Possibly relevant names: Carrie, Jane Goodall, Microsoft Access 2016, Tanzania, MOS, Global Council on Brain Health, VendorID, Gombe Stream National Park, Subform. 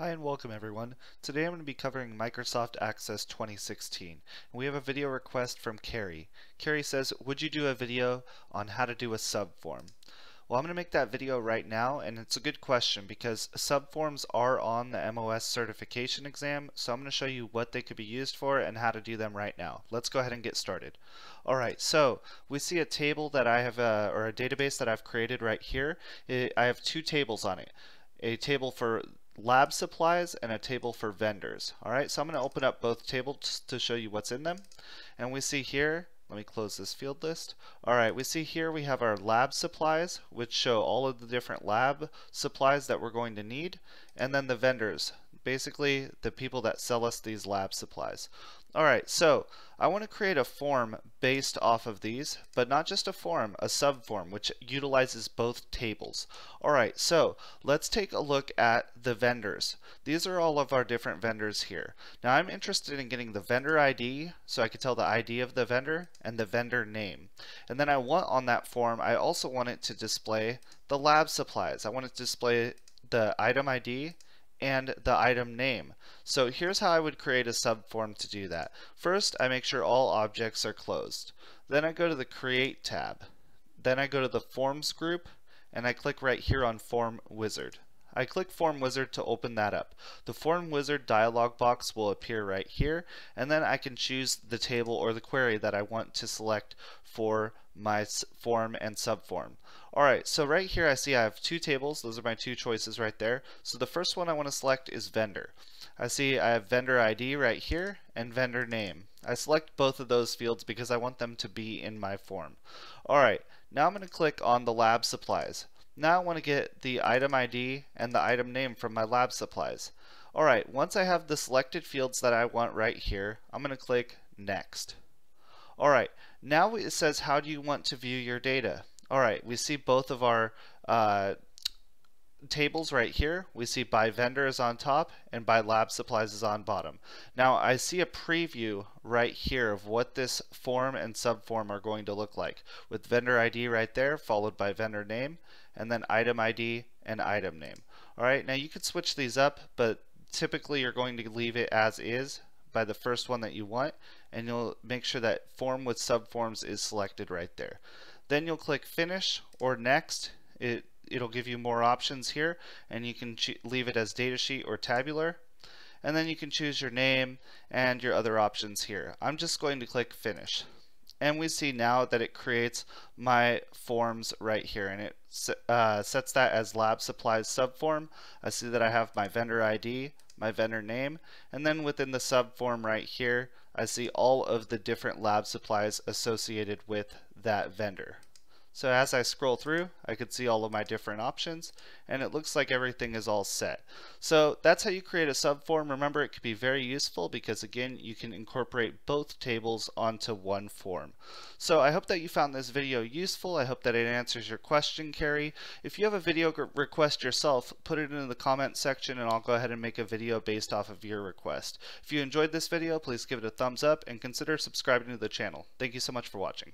Hi and welcome everyone. Today I'm going to be covering Microsoft Access 2016. And we have a video request from Carrie. Carrie says, would you do a video on how to do a subform? Well, I'm going to make that video right now, and it's a good question because subforms are on the MOS certification exam, so I'm going to show you what they could be used for and how to do them right now. Let's go ahead and get started. Alright, so we see a table that I have, or a database that I've created right here. I have two tables on it, a table for lab supplies and a table for vendors. Alright, so I'm going to open up both tables to show you what's in them, and we see here, let me close this field list. Alright, we see here we have our lab supplies, which show all of the different lab supplies that we're going to need, and then the vendors, basically the people that sell us these lab supplies. Alright, so I want to create a form based off of these, but not just a form, a subform, which utilizes both tables. Alright, so let's take a look at the vendors. These are all of our different vendors here. Now I'm interested in getting the vendor ID, so I can tell the ID of the vendor and the vendor name. And then I want on that form, I also want it to display the lab supplies. I want it to display the item ID and the item name. So here's how I would create a subform to do that. First, I make sure all objects are closed. Then I go to the Create tab. Then I go to the Forms group, and I click right here on Form Wizard. I click Form Wizard to open that up. The Form Wizard dialog box will appear right here, and then I can choose the table or the query that I want to select for my form and subform. Alright, so right here I see I have two tables. Those are my two choices right there. So the first one I want to select is vendor. I see I have vendor ID right here and vendor name. I select both of those fields because I want them to be in my form. Alright, now I'm going to click on the lab supplies. Now I want to get the item ID and the item name from my lab supplies. Alright, once I have the selected fields that I want right here, I'm going to click Next. Alright, now it says how do you want to view your data? Alright, we see both of our tables right here. We see by vendor is on top and by lab supplies is on bottom. Now I see a preview right here of what this form and subform are going to look like, with vendor ID right there followed by vendor name and then item ID and item name. Alright, now you could switch these up, but typically you're going to leave it as is by the first one that you want, and you'll make sure that form with subforms is selected right there. Then you'll click Finish or Next. It'll give you more options here, and you can leave it as datasheet or tabular, and then you can choose your name and your other options here. I'm just going to click Finish, and we see now that it creates my forms right here, and it sets that as lab supplies subform. I see that I have my vendor ID, my vendor name, and then within the subform right here I see all of the different lab supplies associated with that vendor. So as I scroll through, I can see all of my different options, and it looks like everything is all set. So that's how you create a subform. Remember, it could be very useful because, again, you can incorporate both tables onto one form. So I hope that you found this video useful. I hope that it answers your question, Carrie. If you have a video request yourself, put it in the comment section, and I'll go ahead and make a video based off of your request. If you enjoyed this video, please give it a thumbs up and consider subscribing to the channel. Thank you so much for watching.